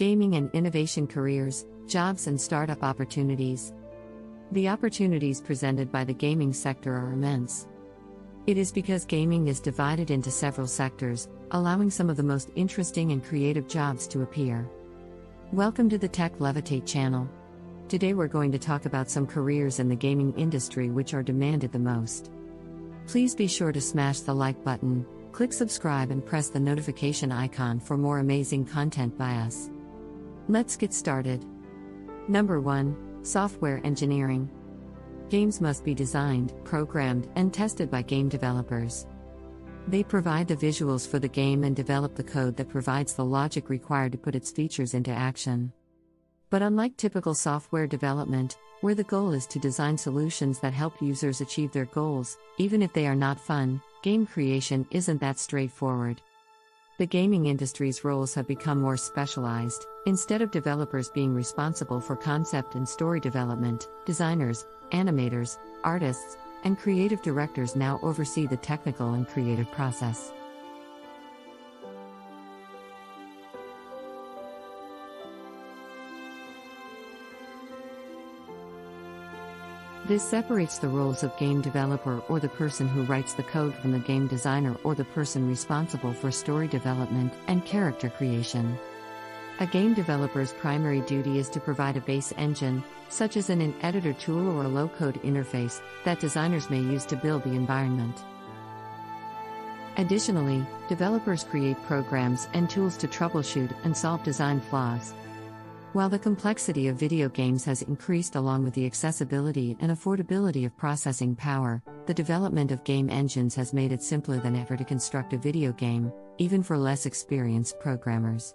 gaming and innovation careers, jobs and startup opportunities. The opportunities presented by the gaming sector are immense. It is because gaming is divided into several sectors, allowing some of the most interesting and creative jobs to appear. Welcome to the Tech Levitate channel. Today we're going to talk about some careers in the gaming industry which are demanded the most. Please be sure to smash the like button, click subscribe and press the notification icon for more amazing content by us. Let's get started. Number 1. Software engineering. Games must be designed, programmed, and tested by game developers. They provide the visuals for the game and develop the code that provides the logic required to put its features into action. But unlike typical software development, where the goal is to design solutions that help users achieve their goals, even if they are not fun, game creation isn't that straightforward. The gaming industry's roles have become more specialized. Instead of developers being responsible for concept and story development, designers, animators, artists, and creative directors now oversee the technical and creative process. This separates the roles of game developer or the person who writes the code from the game designer or the person responsible for story development and character creation. A game developer's primary duty is to provide a base engine, such as an editor tool or a low-code interface, that designers may use to build the environment. Additionally, developers create programs and tools to troubleshoot and solve design flaws. While the complexity of video games has increased along with the accessibility and affordability of processing power, the development of game engines has made it simpler than ever to construct a video game, even for less experienced programmers.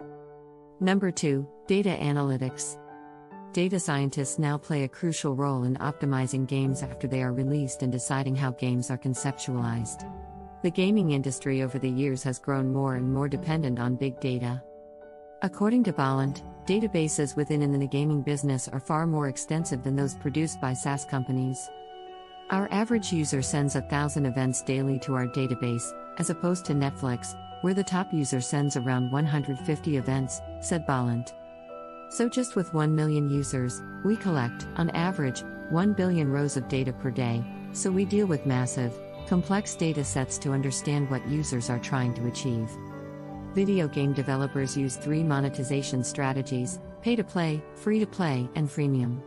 Number 2, data analytics. Data scientists now play a crucial role in optimizing games after they are released and deciding how games are conceptualized. The gaming industry over the years has grown more and more dependent on big data. According to Ballant, databases within and in the gaming business are far more extensive than those produced by SaaS companies. Our average user sends 1,000 events daily to our database, as opposed to Netflix, where the top user sends around 150 events, said Ballant. So just with 1 million users, we collect, on average, 1 billion rows of data per day, so we deal with massive, complex data sets to understand what users are trying to achieve. Video game developers use 3 monetization strategies: pay-to-play, free-to-play, and freemium.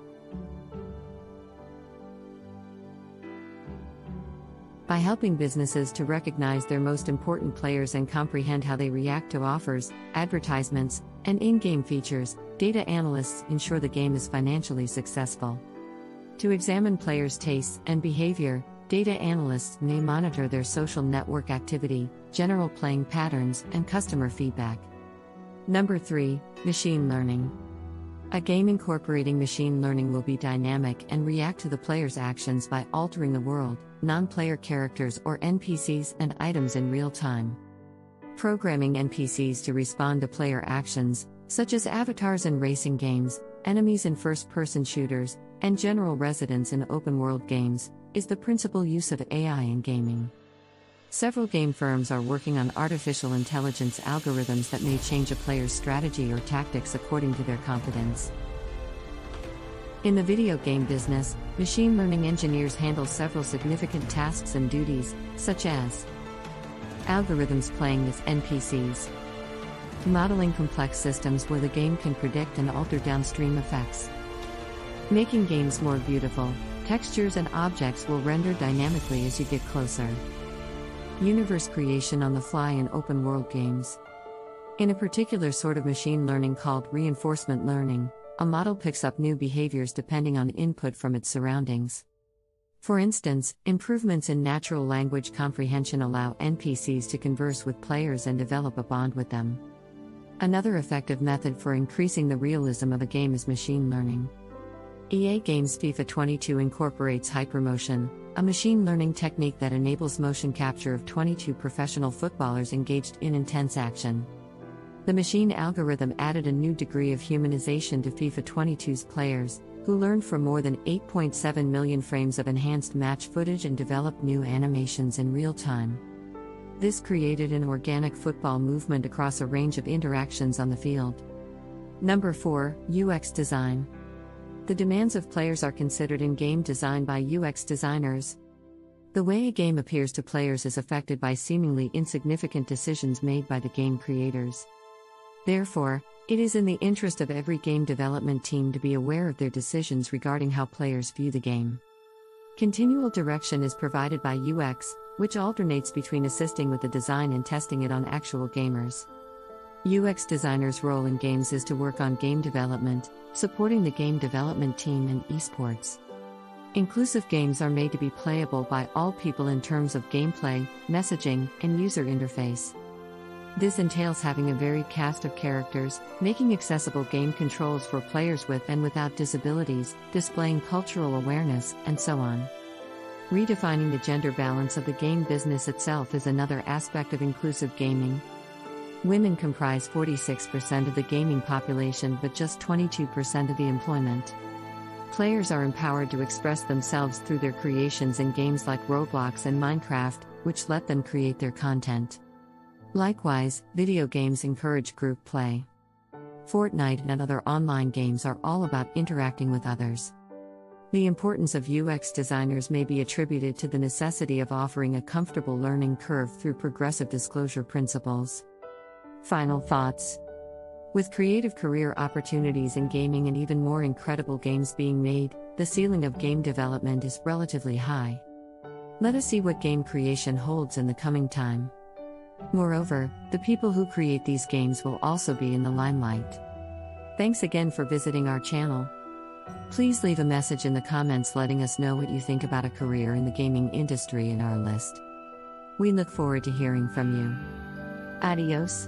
By helping businesses to recognize their most important players and comprehend how they react to offers, advertisements, and in-game features, data analysts ensure the game is financially successful. To examine players' tastes and behavior, data analysts may monitor their social network activity, general playing patterns, and customer feedback. Number 3, machine learning. A game incorporating machine learning will be dynamic and react to the player's actions by altering the world, non-player characters or NPCs and items in real time. Programming NPCs to respond to player actions, such as avatars in racing games, enemies in first-person shooters, and general residents in open-world games, is the principal use of AI in gaming. Several game firms are working on artificial intelligence algorithms that may change a player's strategy or tactics according to their competence. In the video game business, machine learning engineers handle several significant tasks and duties, such as algorithms playing as NPCs, modeling complex systems where the game can predict and alter downstream effects, making games more beautiful. Textures and objects will render dynamically as you get closer. Universe creation on the fly in open-world games. In a particular sort of machine learning called reinforcement learning, a model picks up new behaviors depending on input from its surroundings. For instance, improvements in natural language comprehension allow NPCs to converse with players and develop a bond with them. Another effective method for increasing the realism of a game is machine learning. EA Games' FIFA 22 incorporates HyperMotion, a machine learning technique that enables motion capture of 22 professional footballers engaged in intense action. The machine algorithm added a new degree of humanization to FIFA 22's players, who learned from more than 8.7 million frames of enhanced match footage and developed new animations in real time. This created an organic football movement across a range of interactions on the field. Number 4, UX design. The demands of players are considered in game design by UX designers. The way a game appears to players is affected by seemingly insignificant decisions made by the game creators. Therefore, it is in the interest of every game development team to be aware of their decisions regarding how players view the game. Continual direction is provided by UX, which alternates between assisting with the design and testing it on actual gamers. UX designers' role in games is to work on game development, supporting the game development team and esports. Inclusive games are made to be playable by all people in terms of gameplay, messaging, and user interface. This entails having a varied cast of characters, making accessible game controls for players with and without disabilities, displaying cultural awareness, and so on. Redefining the gender balance of the game business itself is another aspect of inclusive gaming. Women comprise 46% of the gaming population but just 22% of the employment. Players are empowered to express themselves through their creations in games like Roblox and Minecraft, which let them create their content. Likewise, video games encourage group play. Fortnite and other online games are all about interacting with others. The importance of UX designers may be attributed to the necessity of offering a comfortable learning curve through progressive disclosure principles. Final thoughts. With creative career opportunities in gaming and even more incredible games being made, the ceiling of game development is relatively high. Let us see what game creation holds in the coming time. Moreover, the people who create these games will also be in the limelight. Thanks again for visiting our channel. Please leave a message in the comments letting us know what you think about a career in the gaming industry in our list. We look forward to hearing from you. Adios.